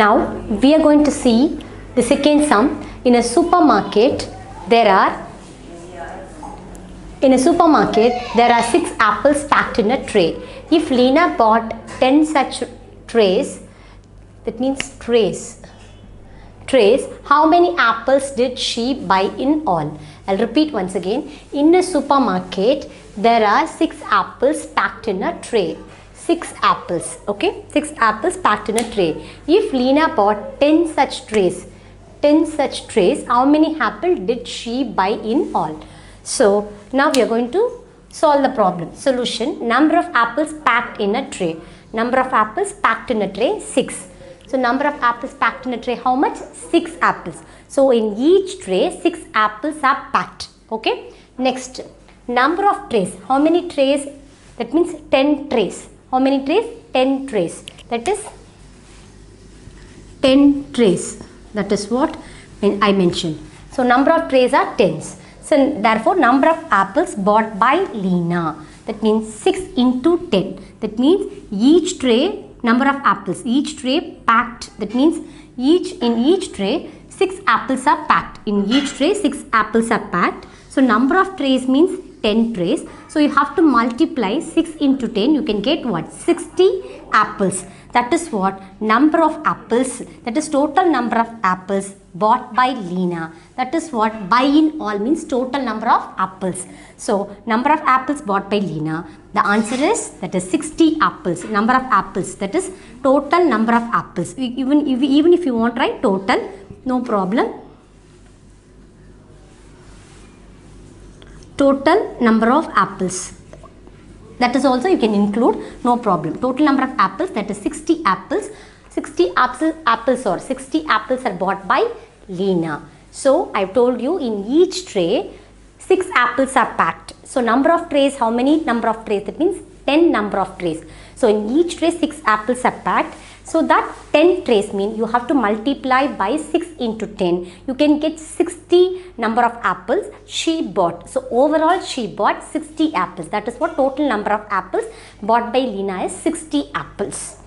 Now we are going to see the second sum. In a supermarket there are 6 apples packed in a tray. If Lena bought 10 such trays, that means trays, how many apples did she buy in all? I'll repeat once again. In a supermarket, there are 6 apples packed in a tray. 6 apples, okay? 6 apples packed in a tray. If Lena bought 10 such trays, how many apples did she buy in all? So, now we are going to solve the problem. Solution, number of apples packed in a tray. Number of apples packed in a tray, 6. So, number of apples packed in a tray, how much? 6 apples. So, in each tray, 6 apples are packed. Okay. Next, number of trays. How many trays? That means 10 trays. How many trays? 10 trays. That is 10 trays. That is what I mentioned. So, number of trays are 10s. So, therefore, number of apples bought by Lena. That means 6 into 10. That means each tray, number of apples, each tray packed, that means in each tray 6 apples are packed. In each tray 6 apples are packed. So number of trays means 10 trays. So you have to multiply 6 into 10, you can get what? 60 apples. That is what? Number of apples, that is total number of apples bought by Lena. That is what? Buy in all means total number of apples. So number of apples bought by Lena, the answer is that is 60 apples. Number of apples, that is total number of apples. Even if you want to write total, no problem. Total number of apples, that is also you can include, no problem. Total number of apples, that is 60 apples. 60 apples are bought by Lena. So, I told you in each tray 6 apples are packed. So, number of trays, how many number of trays? That means 10 number of trays. So, in each tray 6 apples are packed. So, that 10 trays mean you have to multiply by 6 into 10. You can get 60 number of apples she bought. So, overall she bought 60 apples. That is what total number of apples bought by Lena is 60 apples.